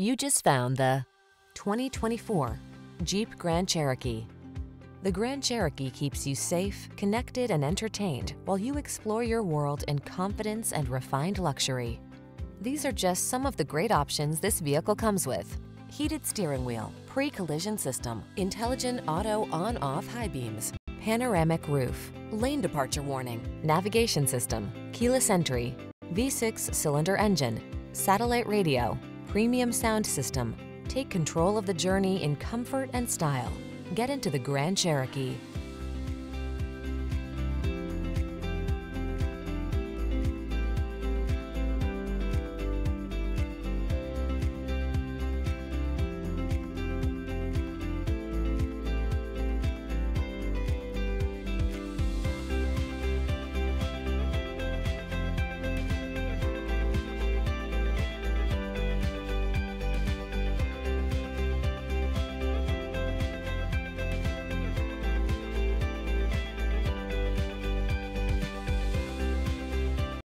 You just found the 2024 Jeep Grand Cherokee. The Grand Cherokee keeps you safe, connected, and entertained while you explore your world in confidence and refined luxury. These are just some of the great options this vehicle comes with: heated steering wheel, pre-collision system, intelligent auto on-off high beams, panoramic roof, lane departure warning, navigation system, keyless entry, V6 cylinder engine, satellite radio, premium sound system. Take control of the journey in comfort and style. Get into the Grand Cherokee.